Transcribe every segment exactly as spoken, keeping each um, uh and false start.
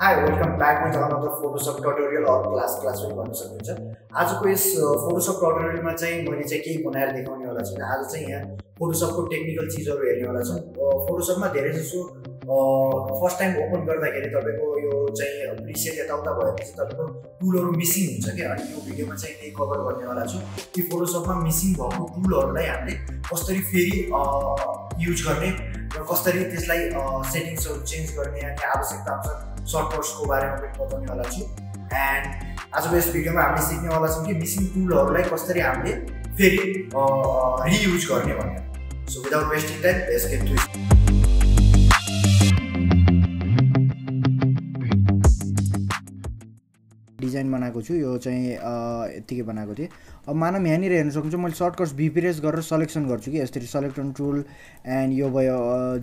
High welcome back with another Photoshop tutorial और class class में भन्न सक्नुहुन्छ। आजको यस फोटोसप ट्युटोरियलमा चाहिँ मैले चाहिँ केही बनाएर देखाउने वाला छैन। आज चाहिँ यहाँ फोटोसपको टेक्निकल चीजहरु हेर्ने वाला छौं। फोटोसपमा धेरै जसो फर्स्ट टाइम ओपन गर्दाखेरि तपाईको यो चाहिँ प्रिसेट यताउता भएपछि तपाईको टुलहरु मिसिङ हुन्छ के, अनि यो भिडियोमा चाहिँ केही कभर गर्ने वाला छु कि फोटोसपमा मिसिङ भएको टुलहरुलाई हामीले कसरी फेरि युज गर्ने र कसरी त्यसलाई सेटिङ्सहरु चेन्ज गर्ने अनि आवश्यकता अनुसार सर्टकट्स को बारे में बताने वाला छु। एंड आज को इस भिडियो में हमें सीखने वाला छौं कि मिसिंग टुलहरुलाई कसरी हामीले फेरि रियूज गर्ने भनेर। So without wasting time let's get to it. Design बनाएको छु, यो चाहिँ यतिकै बनाएको थिए। अब मानम यहाँ हेर्न सक्नुहुन्छ मैले सर्टकट्स भी प्रेस गरेर सेलेक्सन गर्छु कि यसरी सेलेक्सन टुल एंड यो भयो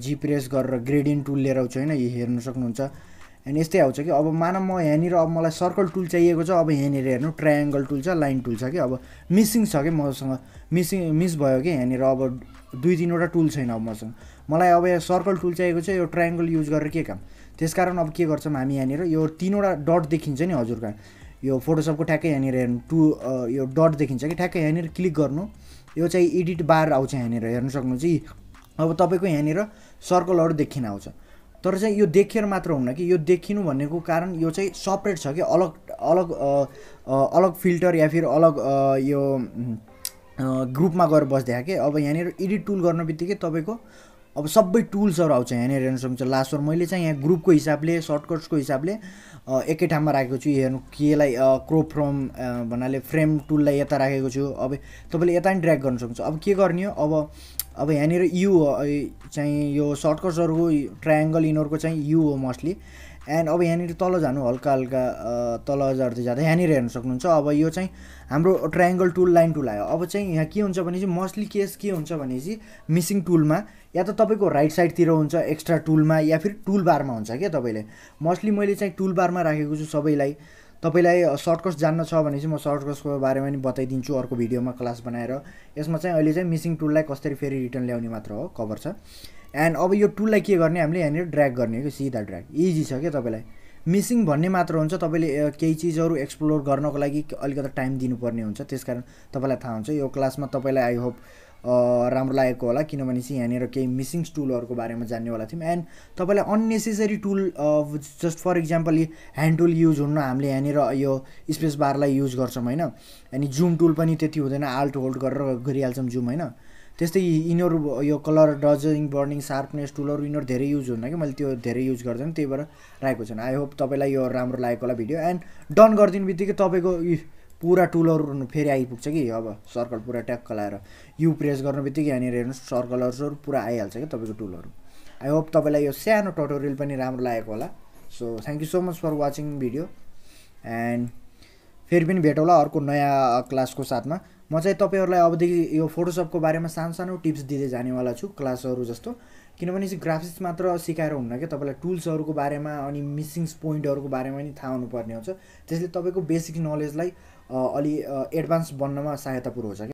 जी प्रेस गरेर ग्रेडियन्ट टुल लिएर आउँछु हैन, यो हेर्न सक्नुहुन्छ। एंड ये आँच कि अब मान म यहाँ अब मैं सर्कल टूल चाहिए। अब यहाँ हेन ट्राइंगल टूल लाइन टूल कि अब मिसिंग कि मसंग मिसिंग मिस भो कि यहाँ अब दुई तीनवटा टूल छैन। अब मसंग मैं अब यहाँ सर्कल टूल चाहिए, यो ट्राइंगल यूज करें के काम। त्यसकारण अब के हम यहाँ यो तीनवटा डट देखिन्छ नि हजुर का, यो फोटोसप को ठ्याक्कै यहाँ हेन टू यो डट देखिन्छ कि ठ्याक्कै यहाँ क्लिक गर्नु, यो चाहिँ एडिट बार आउँछ यहाँ हेर्न सक्नुहुन्छ। अब तपाईको यहाँ सर्कलहरु देखिन आउँछ, तर चाहिँ यो देखेर मात्र हुन्न कि यो देखिनु भनेको कारण यो चाहिँ सेपरेट छ कि अलग अलग अलग फिल्टर या फिर अलग यो ग्रुपमा गएर बस्दै के। अब यहाँ एडिट टुल गर्न बित्तिकै तपाईको अब सबै टुल्सहरु आउँछ यहाँ हेर्न सक्नुहुन्छ। लास्टमा मैले चाहिँ यहाँ ग्रुपको हिसाबले सर्टकट्सको हिसाबले एकै ठाउँमा राखेको छु। हेर्नु केलाई क्रोप फ्रम भन्नाले फ्रेम टुललाई यता राखेको छु। अब तपाईले यता नि ड्र्याग गर्न सक्नुहुन्छ। अब के गर्ने हो, अब अब यहाँ यू चाहिँ यो सर्टकट्सहरुको ट्राइंगल इनहरुको चाहिँ यू हो मोस्टली। एंड अब यहाँ तल जानु हल्का हल्का तल झर्दै जाँदा यहाँ हेर्न सक्नुहुन्छ। अब यो चाहिँ हाम्रो ट्राइंगल टुल लाइन टुल आयो। अब चाहिँ यहाँ के हुन्छ भनेपछि मोस्टली केस के हुन्छ भनेपछि मिसिङ टुलमा या त तपाईको राइट साइडतिर हुन्छ एक्स्ट्रा टुलमा या फिर टुल बारमा हुन्छ के। तपाईले मोस्टली मैले चाहिँ टुल बारमा राखेको छु सबैलाई। तपाईलाई सर्टकट्स जान्न छ भने चाहिँ म सर्टकट्सको बारेमा नि बताइदिन्छु अर्को भिडियोमा क्लास बनाएर। यसमा चाहिँ अहिले चाहिँ मिसिङ टुललाई कसरी फेरि रिटर्न ल्याउने मात्र हो कभर छ। एन्ड अब यो टुललाई के गर्ने, हामीले यहाँ ड्र्याग गर्ने हो कि सिधा ड्र्याग। इजी छ के, तपाईलाई मिसिङ भन्ने मात्र हुन्छ। तपाईले केही चीजहरु एक्सप्लोर गर्नको लागि अलिकति टाइम दिनुपर्ने हुन्छ, त्यसकारण तपाईलाई थाहा हुन्छ। यो क्लासमा तपाईलाई आई होप राम्रो लागेको होला, किनभने चाहिँ यहाँ केही मिसिङ टुलहरुको बारेमा जान्नेवाला थियौँ। एन्ड तपाईलाई unnecessary tool just for example hand tool use हुन्न, हामीले यहाँ यो स्पेस बारलाई युज गर्छौँ हैन। अनि जुम टुल पनि त्यति हुँदैन, आल्ट होल्ड गरेर गरिहाल्छौँ जुम हैन। त्यस्तै यिनीहरु यो कलर डजिङ बर्निङ शार्पनेस टुलहरु यिनीहरु धेरै युज हुन्न कि, मैले त्यो धेरै युज गर्दैन, त्यही भएर राखेको छैन। आई होप तपाईलाई यो राम्रो लागेको होला भिडियो। एन्ड डन गर्दिनु बित्तिकै तपाईको पूरा टुलहरु फेरि आइपुग्छ कि। अब सर्कल पूरा ट्याक लाएर यू प्रेस गर्न बित्तिकै यहाँ हेर्नु सर्कलहरु पूरा आइहाल्छ कि तपाईको टुलहरु। आई होप तपाईलाई यो सानो ट्युटोरियल पनि राम्रो लागेको होला। So thank you so much for watching video. And फेरि पनि भेटौँला अर्को नयाँ क्लासको साथमा। म चाहिँ तपाईहरुलाई अबदेखि यो फोटोसपको बारेमा सानसानो टिप्स दिँदै जानेवाला छु क्लासहरु जस्तो, किनभने चाहिँ ग्राफिक्स मात्र सिकाएर हुन्न के। तपाईलाई टुल्सहरुको बारेमा अनि मिसिङ्स पोइन्टहरुको बारेमा नि थाहा हुनुपर्ने हुन्छ, त्यसले तपाईको बेसिक नलेजलाई अलि एडभान्स बन्नमा सहायता पुर्याउँछ।